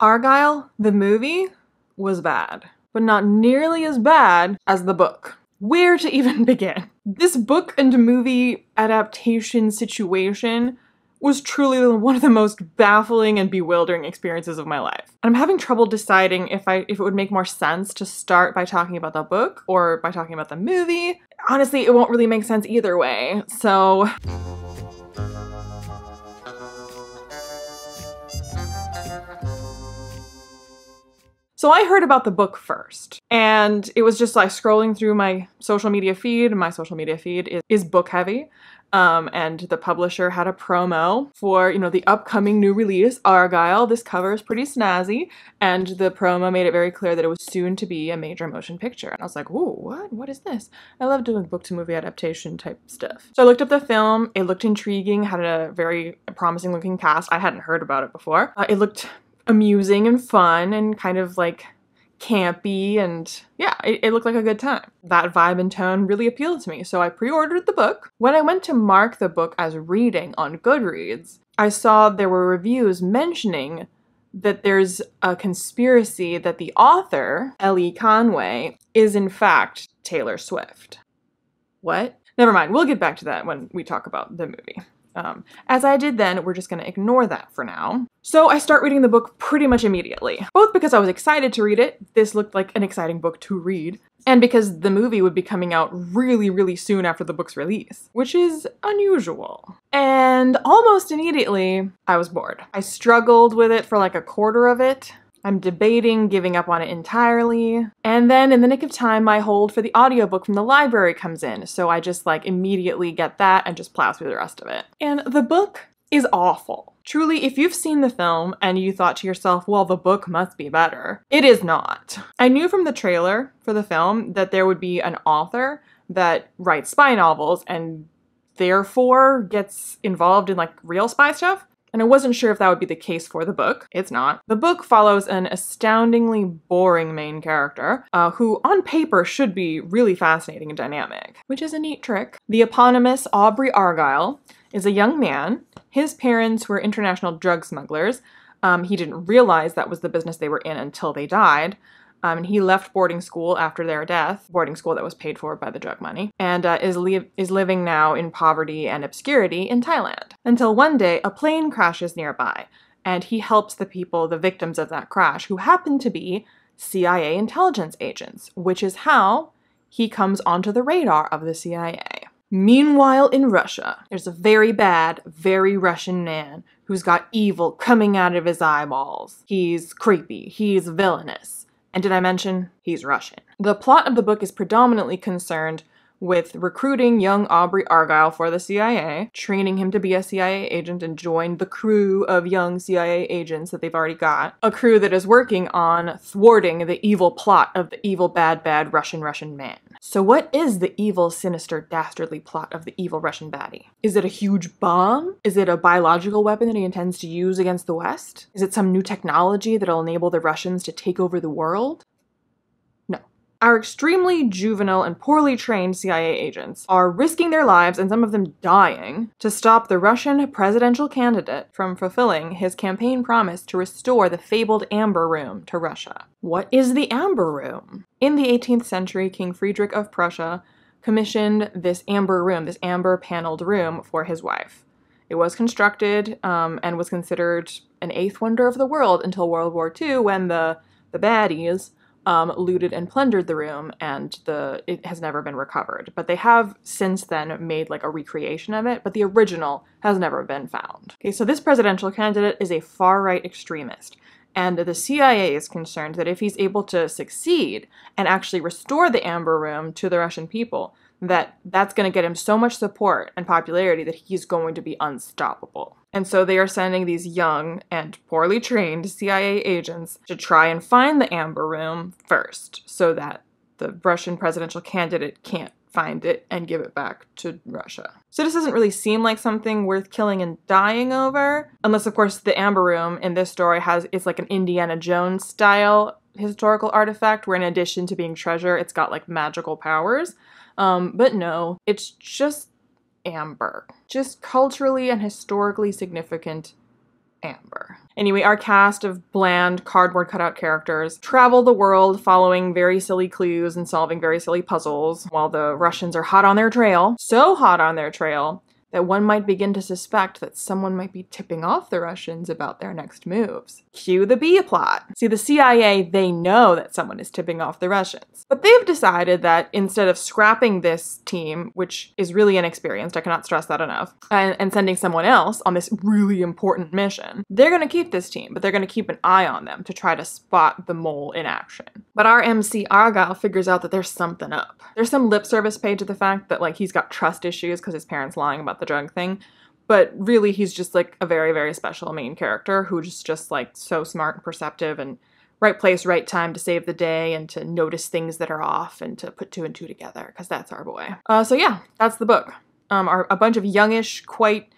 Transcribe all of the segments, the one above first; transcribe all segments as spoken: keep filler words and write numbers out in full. Argylle, the movie, was bad, but not nearly as bad as the book. Where to even begin? This book and movie adaptation situation was truly one of the most baffling and bewildering experiences of my life. And I'm having trouble deciding if I if it would make more sense to start by talking about the book or by talking about the movie. Honestly, it won't really make sense either way, so... So I heard about the book first, and it was just like scrolling through my social media feed. My social media feed is, is book heavy, um, and the publisher had a promo for, you know, the upcoming new release, Argylle. This cover is pretty snazzy, and the promo made it very clear that it was soon to be a major motion picture. And I was like, ooh, what? What is this? I love doing book-to-movie adaptation type stuff. So I looked up the film. It looked intriguing, had a very promising looking cast. I hadn't heard about it before. Uh, it looked amusing and fun and kind of like campy, and yeah, it, it looked like a good time. That vibe and tone really appealed to me, so I pre-ordered the book. When I went to mark the book as reading on Goodreads, I saw there were reviews mentioning that there's a conspiracy that the author, Elly Conway, is in fact Taylor Swift. What? Never mind, we'll get back to that when we talk about the movie. Um, as I did then, we're just going to ignore that for now. So I start reading the book pretty much immediately, both because I was excited to read it, this looked like an exciting book to read, and because the movie would be coming out really, really soon after the book's release, which is unusual. And almost immediately, I was bored. I struggled with it for like a quarter of it. I'm debating giving up on it entirely. And then in the nick of time, my hold for the audiobook from the library comes in. So I just like immediately get that and just plow through the rest of it. And the book is awful. Truly, if you've seen the film and you thought to yourself, well, the book must be better, it is not. I knew from the trailer for the film that there would be an author that writes spy novels and therefore gets involved in like real spy stuff. And I wasn't sure if that would be the case for the book. It's not. The book follows an astoundingly boring main character, uh, who on paper should be really fascinating and dynamic, which is a neat trick. The eponymous Aubrey Argylle is a young man. His parents were international drug smugglers. Um, he didn't realize that was the business they were in until they died. Um, and he left boarding school after their death, boarding school that was paid for by the drug money, and uh, is, li is living now in poverty and obscurity in Thailand. Until one day, a plane crashes nearby, and he helps the people, the victims of that crash, who happen to be C I A intelligence agents, which is how he comes onto the radar of the C I A. Meanwhile, in Russia, there's a very bad, very Russian man who's got evil coming out of his eyeballs. He's creepy. He's villainous. And did I mention he's Russian? The plot of the book is predominantly concerned with recruiting young Aubrey Argylle for the C I A, training him to be a C I A agent and join the crew of young C I A agents that they've already got, a crew that is working on thwarting the evil plot of the evil, bad, bad Russian, Russian man. So what is the evil, sinister, dastardly plot of the evil Russian baddie? Is it a huge bomb? Is it a biological weapon that he intends to use against the West? Is it some new technology that'll enable the Russians to take over the world? Our extremely juvenile and poorly trained C I A agents are risking their lives, and some of them dying, to stop the Russian presidential candidate from fulfilling his campaign promise to restore the fabled Amber Room to Russia. What is the Amber Room? In the eighteenth century, King Friedrich of Prussia commissioned this Amber Room, this amber paneled room, for his wife. It was constructed um, and was considered an eighth wonder of the world until World War Two, when the, the baddies Um, looted and plundered the room, and the it has never been recovered. But they have since then made like a recreation of it, but the original has never been found. Okay, so this presidential candidate is a far-right extremist, and the C I A is concerned that if he's able to succeed and actually restore the Amber Room to the Russian people, that that's going to get him so much support and popularity that he's going to be unstoppable. And so they are sending these young and poorly trained C I A agents to try and find the Amber Room first, so that the Russian presidential candidate can't find it and give it back to Russia. So this doesn't really seem like something worth killing and dying over, unless of course the Amber Room in this story has it's like an Indiana Jones style historical artifact, where in addition to being treasure, it's got like magical powers. Um, but no, it's just amber. Just culturally and historically significant amber. Anyway, our cast of bland cardboard cutout characters travel the world following very silly clues and solving very silly puzzles while the Russians are hot on their trail. So hot on their trail that one might begin to suspect that someone might be tipping off the Russians about their next moves. Cue the B-plot. See, the C I A, they know that someone is tipping off the Russians. But they've decided that instead of scrapping this team, which is really inexperienced, I cannot stress that enough, and, and sending someone else on this really important mission, they're gonna keep this team, but they're gonna keep an eye on them to try to spot the mole in action. But our M C Argylle figures out that there's something up. There's some lip service paid to the fact that like he's got trust issues because his parents lying about the drug thing, but really he's just like a very, very special main character who's just, just like so smart and perceptive and right place, right time to save the day and to notice things that are off and to put two and two together because that's our boy. Uh, so yeah, that's the book. Um, are a bunch of youngish, quite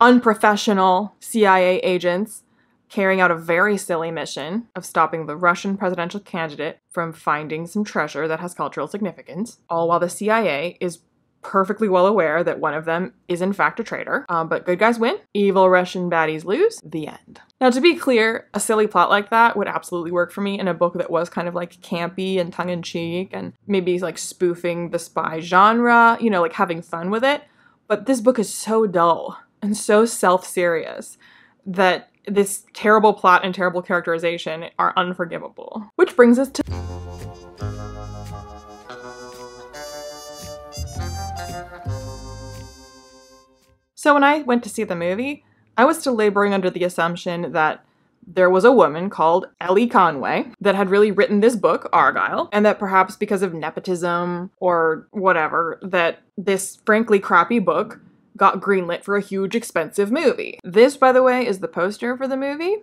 unprofessional C I A agents carrying out a very silly mission of stopping the Russian presidential candidate from finding some treasure that has cultural significance, all while the C I A is perfectly well aware that one of them is in fact a traitor, um, but good guys win, evil Russian baddies lose, the end. Now to be clear, a silly plot like that would absolutely work for me in a book that was kind of like campy and tongue-in-cheek and maybe like spoofing the spy genre, you know, like having fun with it, but this book is so dull and so self-serious that this terrible plot and terrible characterization are unforgivable. Which brings us to So when I went to see the movie, I was still laboring under the assumption that there was a woman called Elly Conway that had really written this book, Argylle, and that perhaps because of nepotism or whatever, that this frankly crappy book got greenlit for a huge expensive movie. This, by the way, is the poster for the movie,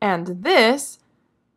and this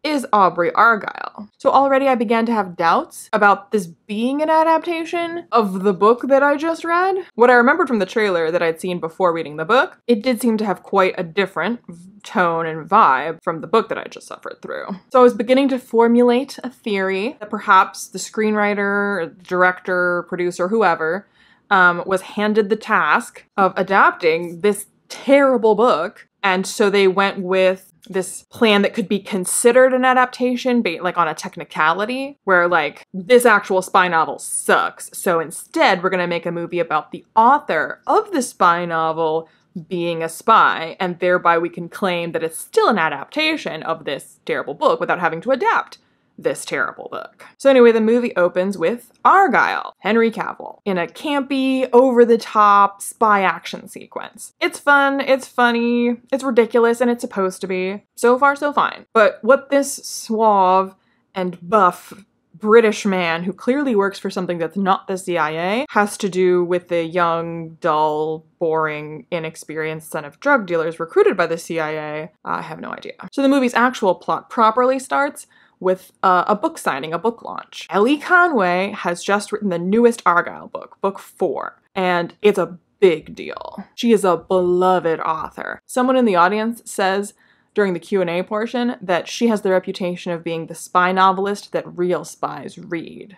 is Aubrey Argylle. So already I began to have doubts about this being an adaptation of the book that I just read. What I remembered from the trailer that I'd seen before reading the book, it did seem to have quite a different tone and vibe from the book that I just suffered through. So I was beginning to formulate a theory that perhaps the screenwriter, director, producer, whoever, um, was handed the task of adapting this terrible book, and so they went with this plan that could be considered an adaptation, but like on a technicality, where like this actual spy novel sucks. So instead, we're gonna make a movie about the author of the spy novel being a spy, and thereby we can claim that it's still an adaptation of this terrible book without having to adapt this terrible book. So anyway, the movie opens with Argylle, Henry Cavill, in a campy, over-the-top spy action sequence. It's fun, it's funny, it's ridiculous, and it's supposed to be. So far, so fine. But what this suave and buff British man, who clearly works for something that's not the C I A, has to do with the young, dull, boring, inexperienced son of drug dealers recruited by the C I A, I have no idea. So the movie's actual plot properly starts with uh, a book signing, a book launch. Elly Conway has just written the newest Argylle book, book four, and it's a big deal. She is a beloved author. Someone in the audience says during the Q and A portion that she has the reputation of being the spy novelist that real spies read.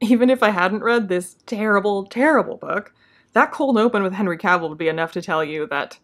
Even if I hadn't read this terrible, terrible book, that cold open with Henry Cavill would be enough to tell you that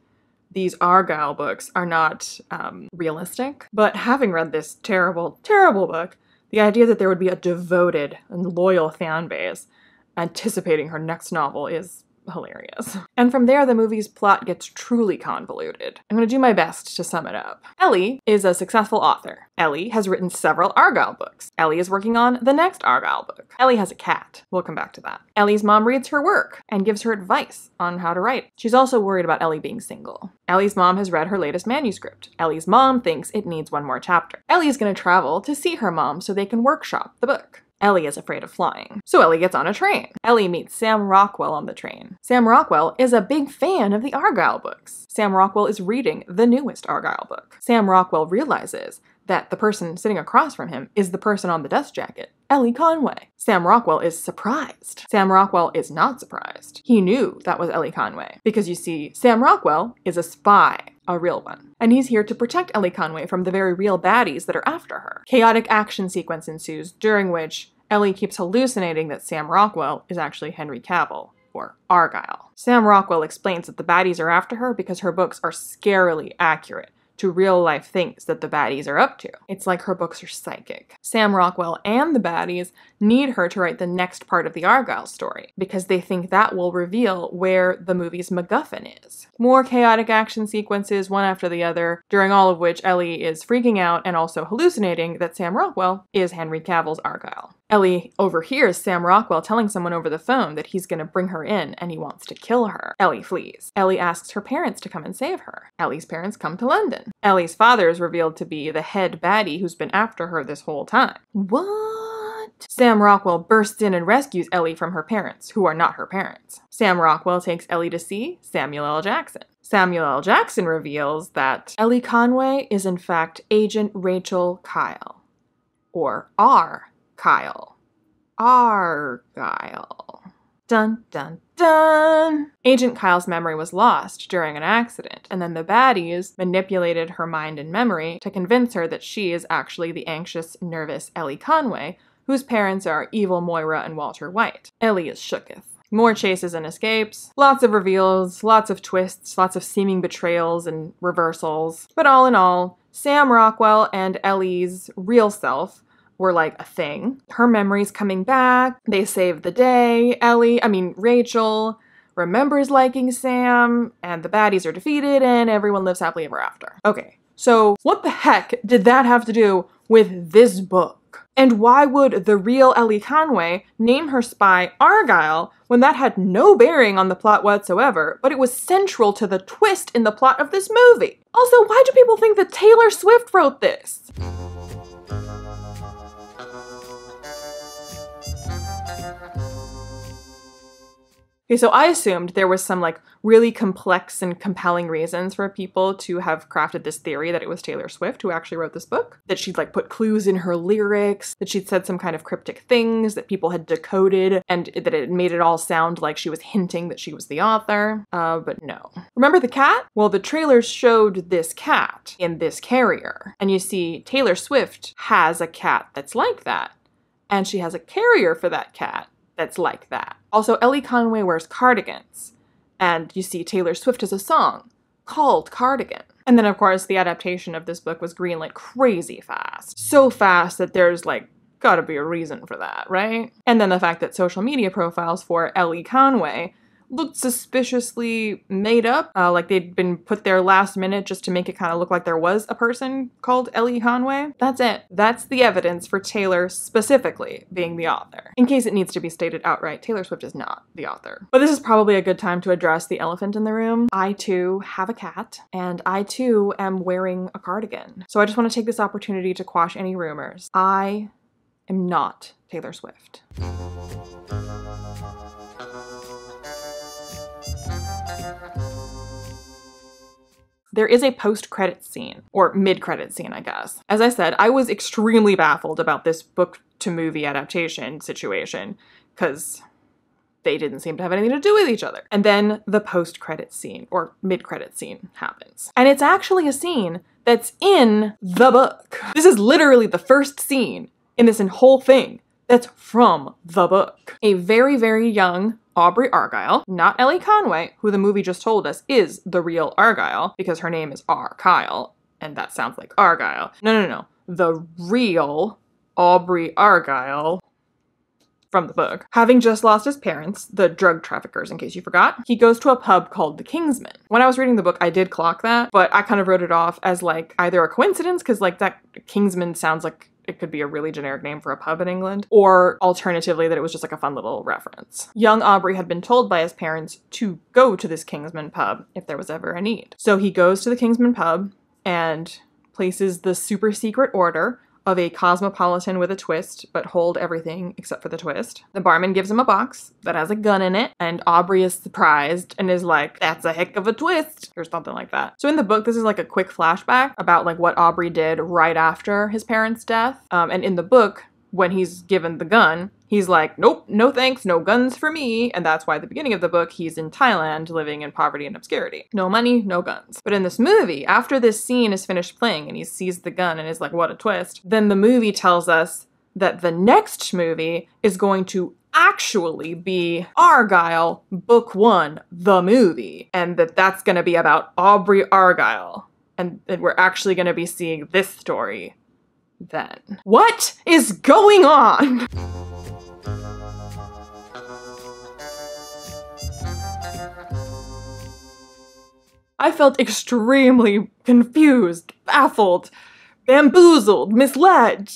these Argylle books are not um, realistic. But having read this terrible, terrible book, the idea that there would be a devoted and loyal fan base anticipating her next novel is hilarious. And from there, the movie's plot gets truly convoluted. I'm gonna do my best to sum it up. Elly is a successful author. Elly has written several Argylle books. Elly is working on the next Argylle book. Elly has a cat. We'll come back to that. Elly's mom reads her work and gives her advice on how to write. She's also worried about Elly being single. Elly's mom has read her latest manuscript. Elly's mom thinks it needs one more chapter. Elly is gonna travel to see her mom so they can workshop the book. Elly is afraid of flying, so Elly gets on a train. Elly meets Sam Rockwell on the train. Sam Rockwell is a big fan of the Argylle books. Sam Rockwell is reading the newest Argylle book. Sam Rockwell realizes that the person sitting across from him is the person on the dust jacket, Elly Conway. Sam Rockwell is surprised. Sam Rockwell is not surprised. He knew that was Elly Conway, because you see, Sam Rockwell is a spy, a real one, and he's here to protect Elly Conway from the very real baddies that are after her. Chaotic action sequence ensues during which Elly keeps hallucinating that Sam Rockwell is actually Henry Cavill, or Argylle. Sam Rockwell explains that the baddies are after her because her books are scarily accurate to real-life things that the baddies are up to. It's like her books are psychic. Sam Rockwell and the baddies need her to write the next part of the Argylle story, because they think that will reveal where the movie's MacGuffin is. More chaotic action sequences, one after the other, during all of which Elly is freaking out and also hallucinating that Sam Rockwell is Henry Cavill's Argylle. Elly overhears Sam Rockwell telling someone over the phone that he's gonna bring her in and he wants to kill her. Elly flees. Elly asks her parents to come and save her. Elly's parents come to London. Elly's father is revealed to be the head baddie who's been after her this whole time. What? Sam Rockwell bursts in and rescues Elly from her parents, who are not her parents. Sam Rockwell takes Elly to see Samuel L. Jackson. Samuel L. Jackson reveals that Elly Conway is in fact Agent Rachel Kyle, or R. Kyle. Argylle. Dun dun dun! Agent Kyle's memory was lost during an accident, and then the baddies manipulated her mind and memory to convince her that she is actually the anxious, nervous Elly Conway, whose parents are evil Moira and Walter White. Elly is shooketh. More chases and escapes, lots of reveals, lots of twists, lots of seeming betrayals and reversals. But all in all, Sam Rockwell and Elly's real self were like a thing. Her memory's coming back, they save the day, Elly, I mean Rachel, remembers liking Sam, and the baddies are defeated, and everyone lives happily ever after. Okay, so what the heck did that have to do with this book? And why would the real Elly Conway name her spy Argylle when that had no bearing on the plot whatsoever, but it was central to the twist in the plot of this movie? Also, why do people think that Taylor Swift wrote this? Okay, so I assumed there was some like really complex and compelling reasons for people to have crafted this theory that it was Taylor Swift who actually wrote this book, that she'd like put clues in her lyrics, that she'd said some kind of cryptic things that people had decoded, and that it made it all sound like she was hinting that she was the author, uh, but no. Remember the cat? Well, the trailers showed this cat in this carrier, and you see Taylor Swift has a cat that's like that, and she has a carrier for that cat that's like that. Also, Elly Conway wears cardigans, and you see Taylor Swift has a song called Cardigan. And then, of course, the adaptation of this book was greenlit crazy fast. So fast that there's, like, gotta be a reason for that, right? And then the fact that social media profiles for Elly Conway looked suspiciously made up, uh, like they'd been put there last minute just to make it kind of look like there was a person called Elly Conway. That's it. That's the evidence for Taylor specifically being the author. In case it needs to be stated outright, Taylor Swift is not the author. But this is probably a good time to address the elephant in the room. I too have a cat, and I too am wearing a cardigan. So I just want to take this opportunity to quash any rumors. I am not Taylor Swift. There is a post-credit scene, or mid-credit scene, I guess. As I said, I was extremely baffled about this book-to-movie adaptation situation, because they didn't seem to have anything to do with each other. And then the post-credit scene, or mid-credit scene, happens. And it's actually a scene that's in the book. This is literally the first scene in this whole thing that's from the book. A very, very young Aubrey Argylle, not Elly Conway, who the movie just told us is the real Argylle, because her name is R. Kyle, and that sounds like Argylle. No, no, no. The real Aubrey Argylle from the book. Having just lost his parents, the drug traffickers in case you forgot, he goes to a pub called the Kingsman. When I was reading the book, I did clock that, but I kind of wrote it off as like either a coincidence, because like that Kingsman sounds like it could be a really generic name for a pub in England, or alternatively that it was just like a fun little reference. Young Aubrey had been told by his parents to go to this Kingsman pub if there was ever a need. So he goes to the Kingsman pub and places the super secret order of a cosmopolitan with a twist, but hold everything except for the twist. The barman gives him a box that has a gun in it, and Aubrey is surprised and is like, that's a heck of a twist, or something like that. So in the book, this is like a quick flashback about like what Aubrey did right after his parents' death. Um, and in the book, when he's given the gun, he's like, nope, no thanks, no guns for me. And that's why at the beginning of the book, he's in Thailand living in poverty and obscurity. No money, no guns. But in this movie, after this scene is finished playing and he sees the gun and is like, what a twist, then the movie tells us that the next movie is going to actually be Argylle, Book One, the movie, and that that's going to be about Aubrey Argylle, and that we're actually going to be seeing this story then. What is going on? I felt extremely confused, baffled, bamboozled, misled,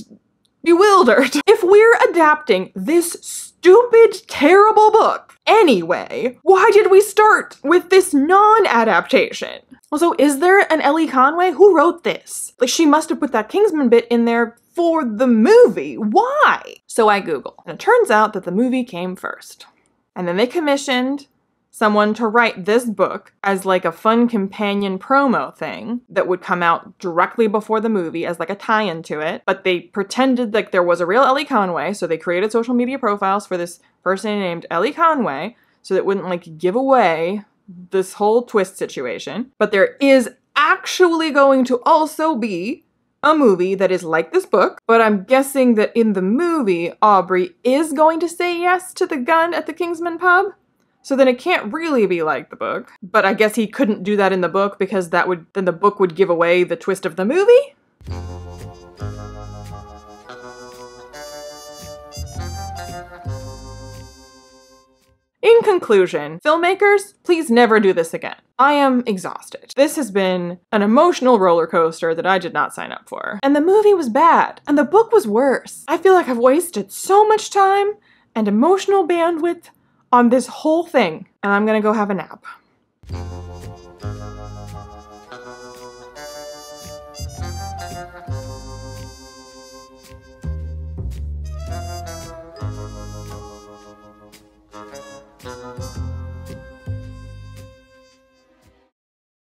bewildered. If we're adapting this stupid, terrible book anyway, why did we start with this non-adaptation? Also, is there an Elly Conway? Who wrote this? Like, she must have put that Kingsman bit in there for the movie. Why? So I Google, and it turns out that the movie came first. And then they commissioned someone to write this book as like a fun companion promo thing that would come out directly before the movie as like a tie-in to it. But they pretended like there was a real Elly Conway, so they created social media profiles for this person named Elly Conway so that it wouldn't like give away this whole twist situation. But there is actually going to also be a movie that is like this book, but I'm guessing that in the movie, Aubrey is going to say yes to the gun at the Kingsman pub. So then it can't really be like the book, but I guess he couldn't do that in the book because that would, then the book would give away the twist of the movie? In conclusion, filmmakers, please never do this again. I am exhausted. This has been an emotional roller coaster that I did not sign up for. And the movie was bad, and the book was worse. I feel like I've wasted so much time and emotional bandwidth on this whole thing, and I'm gonna go have a nap.